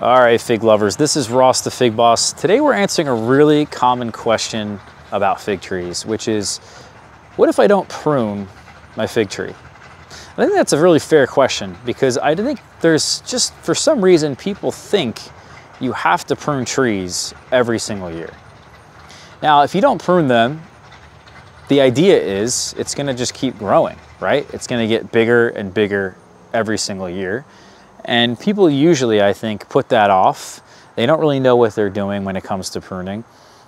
All right, fig lovers, this is Ross the Fig Boss. Today we're answering a really common question about fig trees, which is, what if I don't prune my fig tree? I think that's a really fair question because I think there's just, for some reason, people think you have to prune trees every single year. Now, if you don't prune them, the idea is it's gonna just keep growing, right? It's gonna get bigger and bigger every single year. And people usually, I think, put that off. They don't really know what they're doing when it comes to pruning.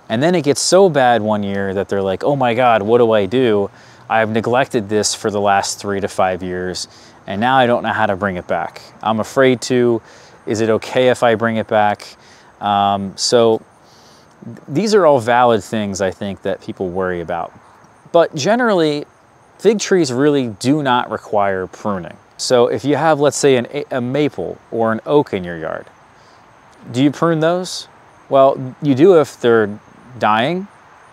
And then it gets so bad one year that they're like, oh my God, what do I do? I've neglected this for the last 3 to 5 years, and now I don't know how to bring it back. I'm afraid to. Is it okay if I bring it back? So these are all valid things, I think, that people worry about. But generally, fig trees really do not require pruning. So if you have, let's say, a maple or an oak in your yard, do you prune those? Well, you do if they're dying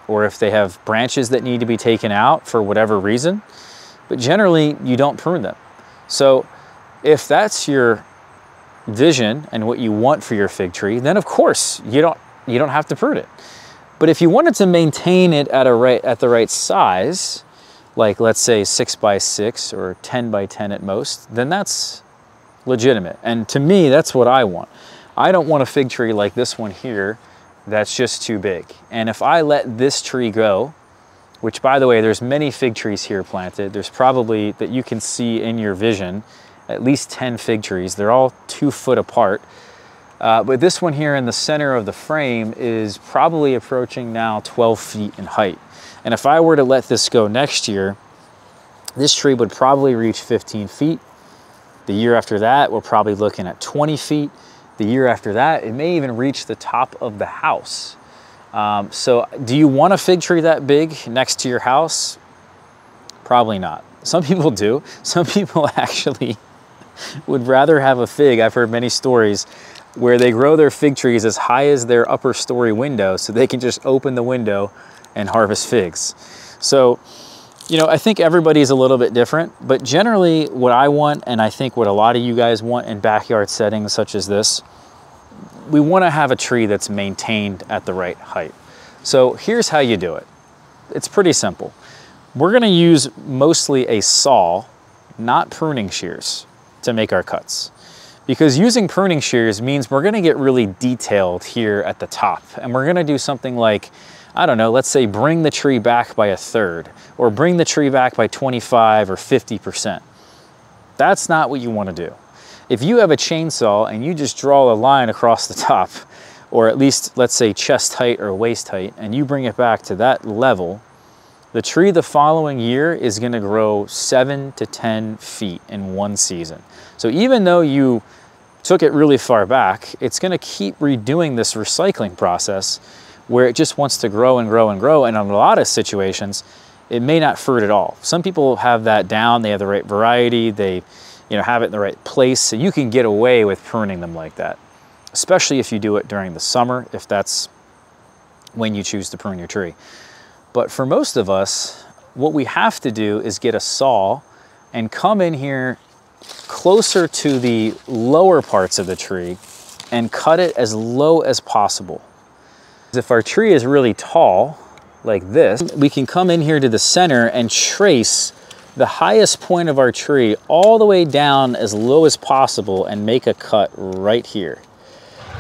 or if they have branches that need to be taken out for whatever reason, but generally you don't prune them. So if that's your vision and what you want for your fig tree, then of course you don't have to prune it. But if you wanted to maintain it at the right size, like let's say 6 by 6 or 10 by 10 at most, then that's legitimate. And to me, that's what I want. I don't want a fig tree like this one here that's just too big. And if I let this tree go, which by the way, there's many fig trees here planted, there's probably, that you can see in your vision, at least 10 fig trees. They're all 2 foot apart. But this one here in the center of the frame is probably approaching now 12 feet in height. And if I were to let this go next year, this tree would probably reach 15 feet. The year after that, we're probably looking at 20 feet. The year after that, it may even reach the top of the house. So do you want a fig tree that big next to your house? Probably not. Some people do. Some people actually would rather have a fig. I've heard many stories where they grow their fig trees as high as their upper story window so they can just open the window and harvest figs. So, you know, I think everybody's a little bit different, but generally what I want, and I think what a lot of you guys want in backyard settings such as this, we want to have a tree that's maintained at the right height. So here's how you do it. It's pretty simple. We're going to use mostly a saw, not pruning shears, to make our cuts. Because using pruning shears means we're gonna get really detailed here at the top. And we're gonna do something like, I don't know, let's say bring the tree back by 1/3 or bring the tree back by 25 or 50%. That's not what you wanna do. If you have a chainsaw and you just draw a line across the top, or at least let's say chest height or waist height, and you bring it back to that level, the tree the following year is gonna grow 7 to 10 feet in one season. So even though you took it really far back, it's gonna keep redoing this recycling process where it just wants to grow and grow and grow. And in a lot of situations, it may not fruit at all. Some people have that down, they have the right variety, they have it in the right place. So you can get away with pruning them like that, especially if you do it during the summer, if that's when you choose to prune your tree. But for most of us, what we have to do is get a saw and come in here closer to the lower parts of the tree and cut it as low as possible. If our tree is really tall, like this, we can come in here to the center and trace the highest point of our tree all the way down as low as possible and make a cut right here.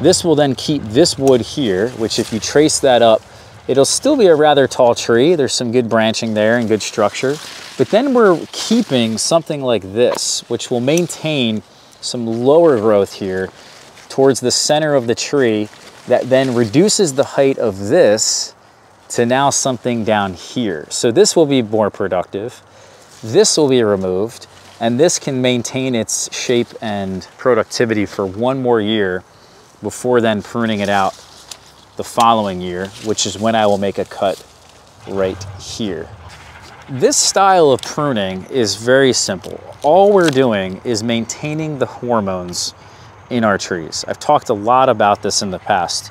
This will then keep this wood here, which if you trace that up, it'll still be a rather tall tree. There's some good branching there and good structure. But then we're keeping something like this, which will maintain some lower growth here towards the center of the tree that then reduces the height of this to now something down here. So this will be more productive. This will be removed, and this can maintain its shape and productivity for one more year before then pruning it out the following year, which is when I will make a cut right here. This style of pruning is very simple. All we're doing is maintaining the hormones in our trees. I've talked a lot about this in the past,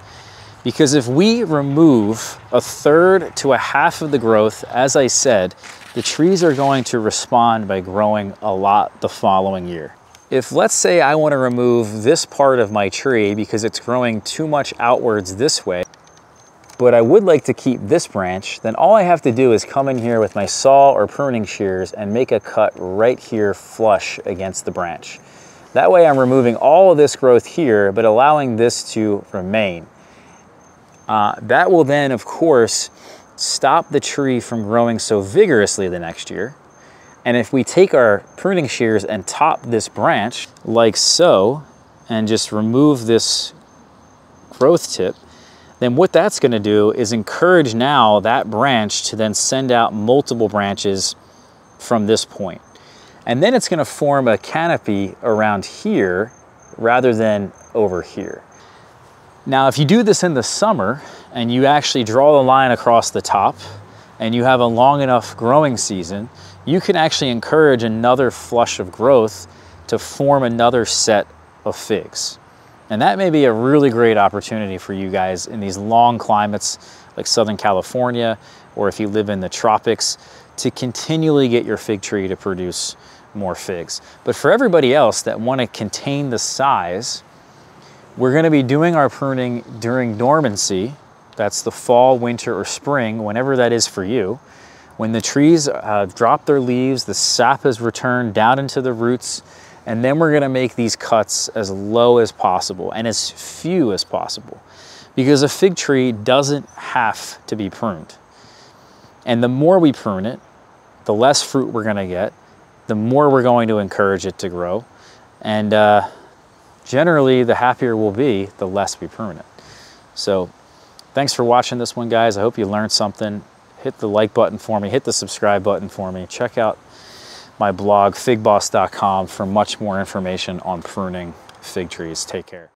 because if we remove 1/3 to 1/2 of the growth, as I said, the trees are going to respond by growing a lot the following year. If, let's say, I want to remove this part of my tree because it's growing too much outwards this way, but I would like to keep this branch, then all I have to do is come in here with my saw or pruning shears and make a cut right here flush against the branch. That way I'm removing all of this growth here, but allowing this to remain. That will then, of course, stop the tree from growing so vigorously the next year. And if we take our pruning shears and top this branch like so, and just remove this growth tip, then what that's gonna do is encourage now that branch to then send out multiple branches from this point. And then it's gonna form a canopy around here rather than over here. Now, if you do this in the summer and you actually draw the line across the top and you have a long enough growing season, you can actually encourage another flush of growth to form another set of figs. And that may be a really great opportunity for you guys in these long climates like Southern California, or if you live in the tropics, to continually get your fig tree to produce more figs. But for everybody else that want to contain the size, we're going to be doing our pruning during dormancy. That's the fall, winter, or spring, whenever that is for you. When the trees drop their leaves, the sap has returned down into the roots, and then we're gonna make these cuts as low as possible and as few as possible, because a fig tree doesn't have to be pruned. And the more we prune it, the less fruit we're gonna get, the more we're going to encourage it to grow. And generally, the happier we'll be, the less we prune it. So thanks for watching this one, guys. I hope you learned something. Hit the like button for me, hit the subscribe button for me. Check out my blog, figboss.com, for much more information on pruning fig trees. Take care.